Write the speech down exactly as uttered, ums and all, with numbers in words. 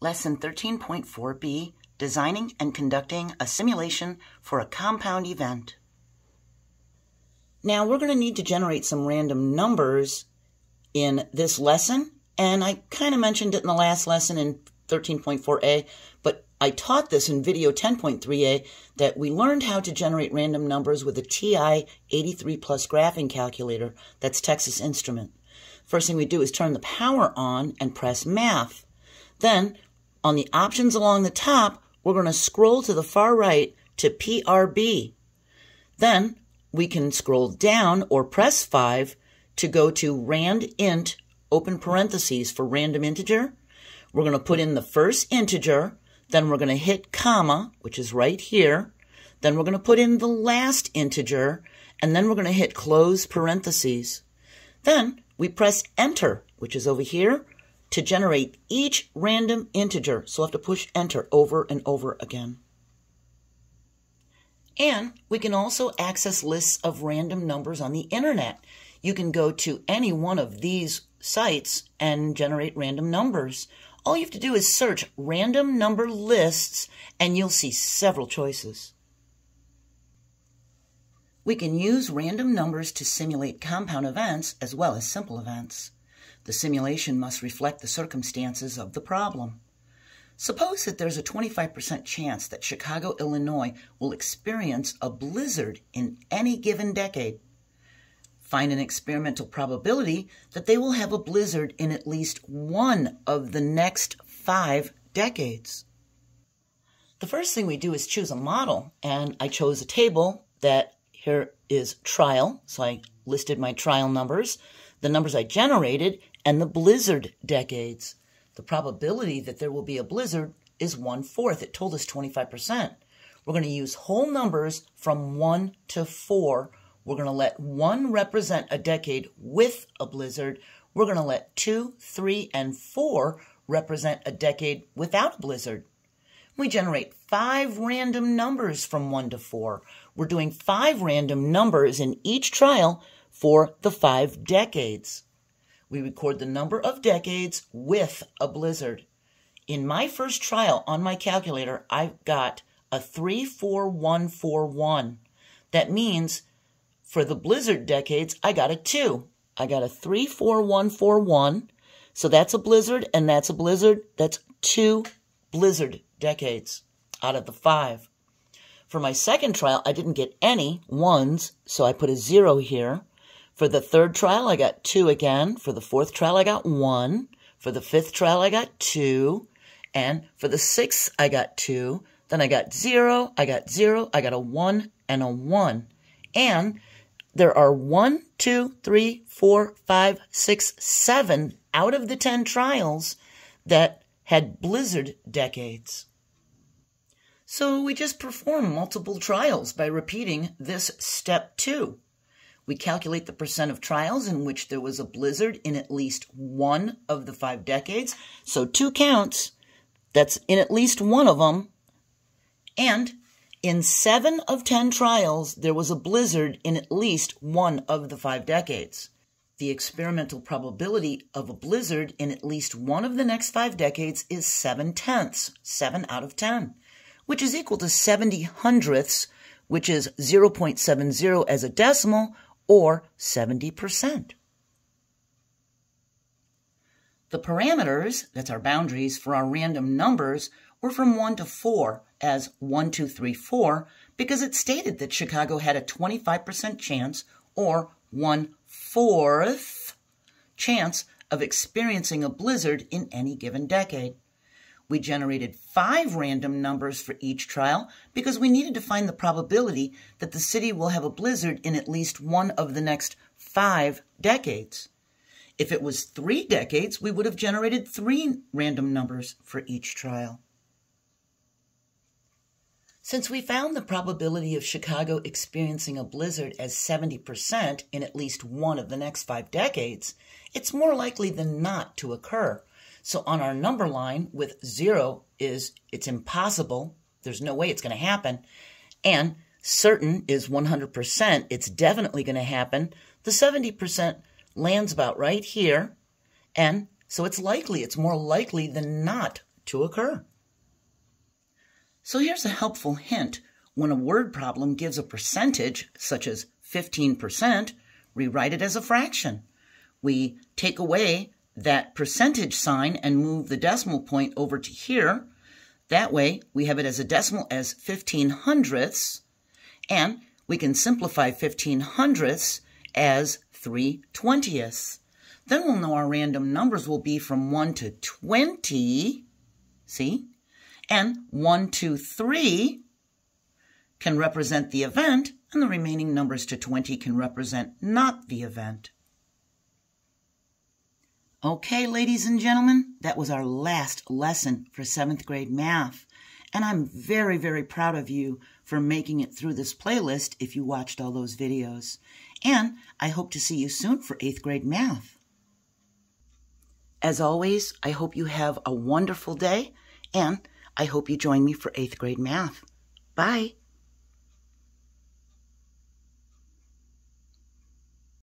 Lesson thirteen point four B, Designing and Conducting a Simulation for a Compound Event. Now we're going to need to generate some random numbers in this lesson, and I kind of mentioned it in the last lesson in thirteen point four A, but I taught this in video ten point three A that we learned how to generate random numbers with a T I eighty-three Plus graphing calculator. That's Texas Instrument. First thing we do is turn the power on and press math. Then, on the options along the top, we're going to scroll to the far right to P R B. Then, we can scroll down or press five to go to randint, open parentheses, for random integer. We're going to put in the first integer. Then we're going to hit comma, which is right here. Then we're going to put in the last integer, and then we're going to hit close parentheses. Then we press enter, which is over here, to generate each random integer. So we'll have to push enter over and over again. And we can also access lists of random numbers on the internet. You can go to any one of these sites and generate random numbers. All you have to do is search random number lists, and you'll see several choices. We can use random numbers to simulate compound events as well as simple events. The simulation must reflect the circumstances of the problem. Suppose that there's a twenty-five percent chance that Chicago, Illinois will experience a blizzard in any given decade. Find an experimental probability that they will have a blizzard in at least one of the next five decades. The first thing we do is choose a model, and I chose a table that here is trial, so I listed my trial numbers, the numbers I generated, and the blizzard decades. The probability that there will be a blizzard is one-fourth. It told us twenty-five percent. We're going to use whole numbers from one to four. We're going to let one represent a decade with a blizzard. We're going to let two, three, and four represent a decade without a blizzard. We generate five random numbers from one to four. We're doing five random numbers in each trial for the five decades. We record the number of decades with a blizzard. In my first trial on my calculator, I've got a three, four, one, four, one. That means for the blizzard decades, I got a two. I got a three, four, one, four, one. So that's a blizzard, and that's a blizzard. That's two blizzard decades out of the five. For my second trial, I didn't get any ones, so I put a zero here. For the third trial, I got two again. For the fourth trial, I got one. For the fifth trial, I got two. And for the sixth, I got two. Then I got zero, I got zero, I got a one, and a one. And there are one, two, three, four, five, six, seven out of the ten trials that had blizzard decades. So we just perform multiple trials by repeating this step two. We calculate the percent of trials in which there was a blizzard in at least one of the five decades. So two counts, that's in at least one of them. And in seven of ten trials, there was a blizzard in at least one of the five decades. The experimental probability of a blizzard in at least one of the next five decades is seven tenths, seven out of ten, which is equal to seventy hundredths, which is zero point seven zero as a decimal, or seventy percent. The parameters, that's our boundaries, for our random numbers were from one to four as one, two, three, four, because it stated that Chicago had a twenty-five percent chance, or one-fourth chance, of experiencing a blizzard in any given decade. We generated five random numbers for each trial because we needed to find the probability that the city will have a blizzard in at least one of the next five decades. If it was three decades, we would have generated three random numbers for each trial. Since we found the probability of Chicago experiencing a blizzard as seventy percent in at least one of the next five decades, it's more likely than not to occur. So on our number line with zero is it's impossible, there's no way it's going to happen, and certain is one hundred percent, it's definitely going to happen. The seventy percent lands about right here, and so it's likely, it's more likely than not to occur. So here's a helpful hint. When a word problem gives a percentage, such as fifteen percent, rewrite it as a fraction. We take away that percentage sign and move the decimal point over to here. That way, we have it as a decimal as fifteen hundredths, and we can simplify fifteen hundredths as three twentieths. Then we'll know our random numbers will be from one to twenty, see? And one, two, three can represent the event, and the remaining numbers to twenty can represent not the event. Okay, ladies and gentlemen, that was our last lesson for seventh grade math. And I'm very, very proud of you for making it through this playlist if you watched all those videos. And I hope to see you soon for eighth grade math. As always, I hope you have a wonderful day, and I hope you join me for eighth grade math. Bye.